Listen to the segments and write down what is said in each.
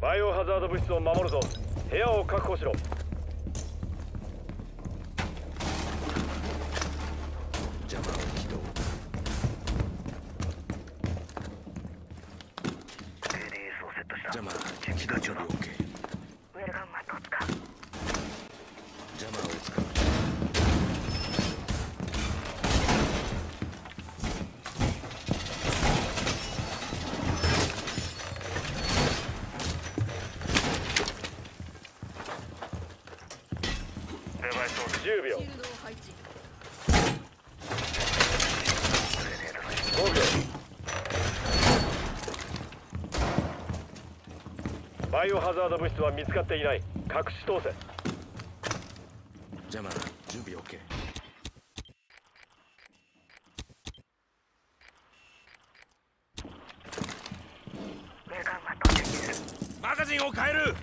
バイオハザード物質を守るぞ。部屋を確保しろ。邪魔を起動。ADS をセットした。邪魔機動準備 OK。 ウェルガンマットを使う。邪魔を使う。10秒。5秒。バイオハザード物質は見つかっていない。隠し通せ。邪魔。準備 OK。 マガジンを変える。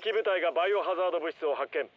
敵部隊がバイオハザード物質を発見。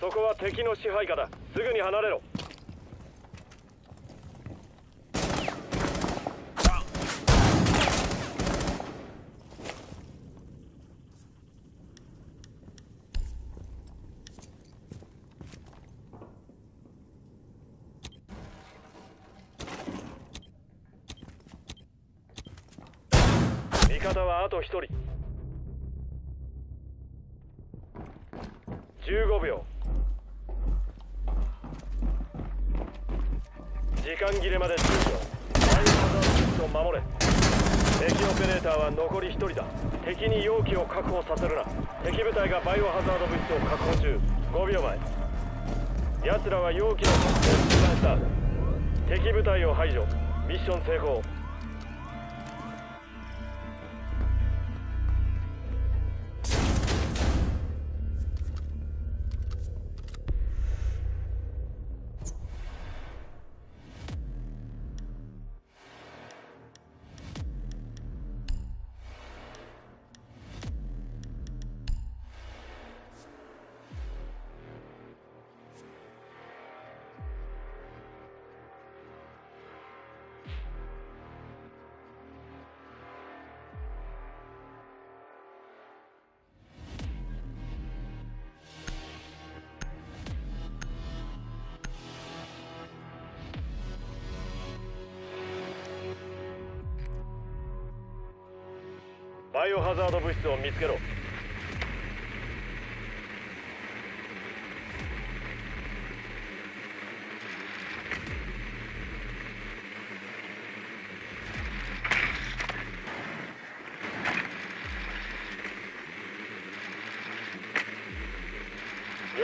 そこは敵の支配下だ。すぐに離れろ。味方はあと1人。15秒。時間切れまで10秒。バイオハザード物質を守れ。敵オペレーターは残り1人だ。敵に容器を確保させるな。敵部隊がバイオハザード物質を確保中。5秒前。奴らは容器の確保を中断した。敵部隊を排除。ミッション成功。バイオハザード物質を見つけろ。よ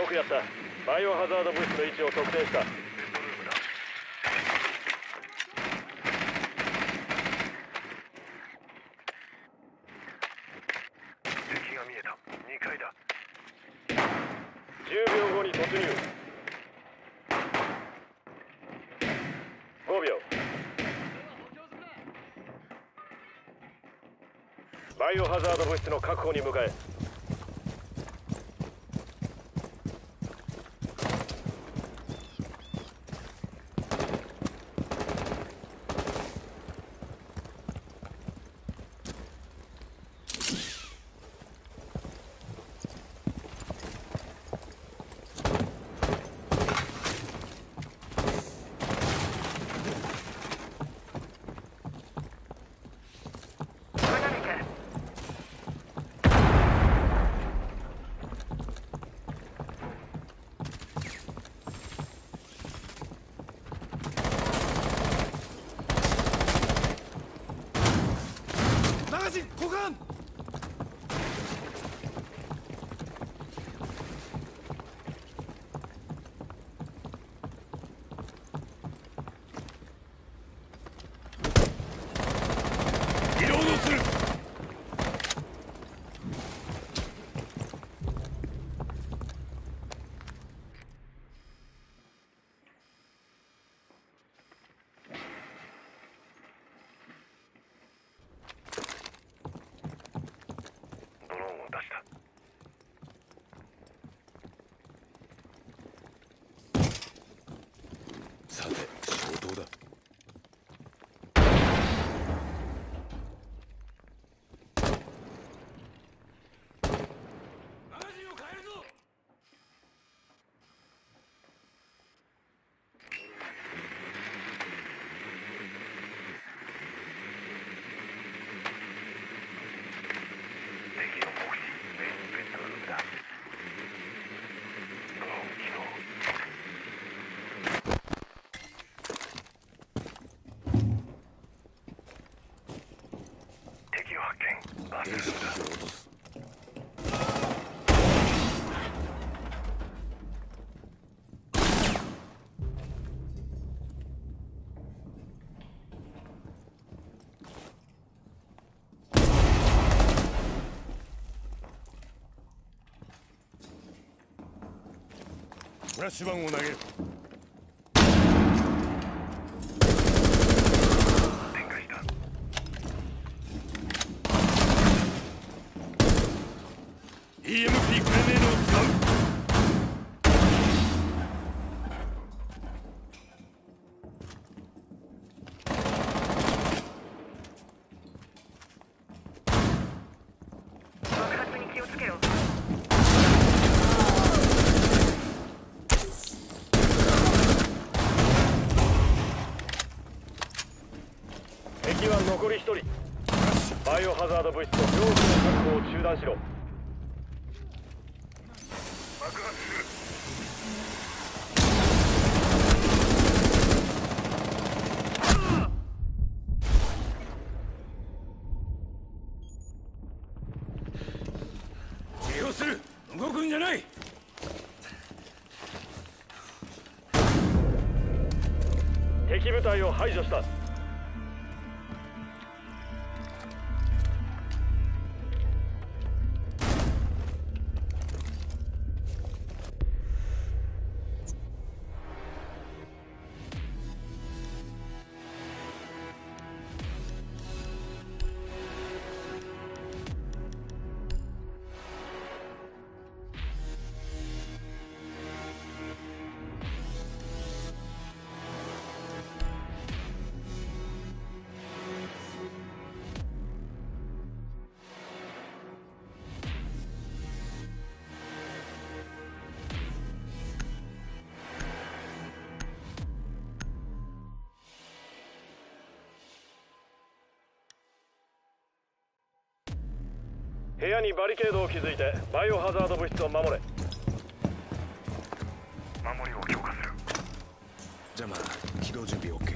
くやった。バイオハザード物質の位置を特定した。バイオハザード物質の確保に向かえ。フラッシュバンを投げる。展開した。EMP グレネードを使う。爆発に気をつけろ。残り1人。バイオハザード物質と容器の確保を中断しろ。爆発する。治療する。動くんじゃない。敵部隊を排除した。部屋にバリケードを築いてバイオハザード物質を守れ。守りを強化する。じゃあまあ起動準備 OK。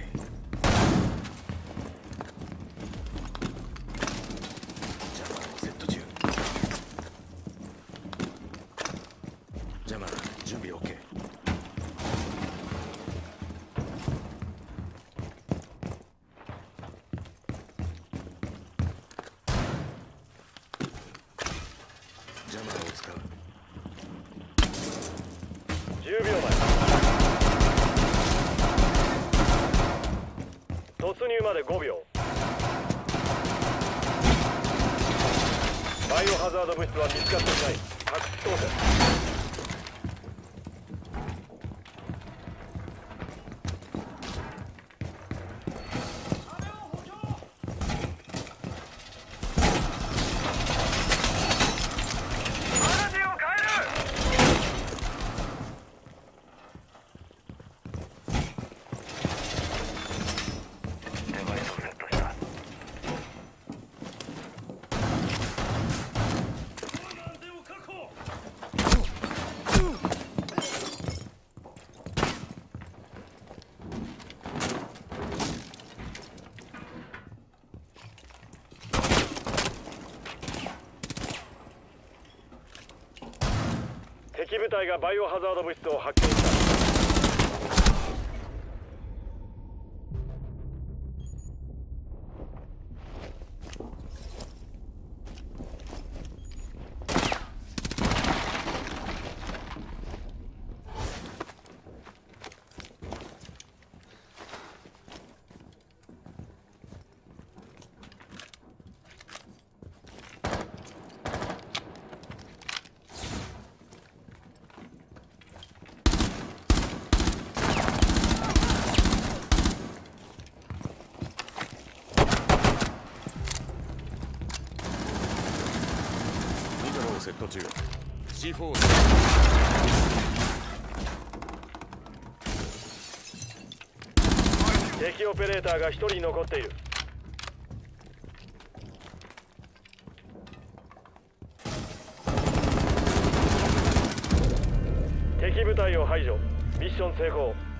敵部隊がバイオハザード物質を発見した。敵オペレーターが1人残っている。敵部隊を排除。ミッション成功。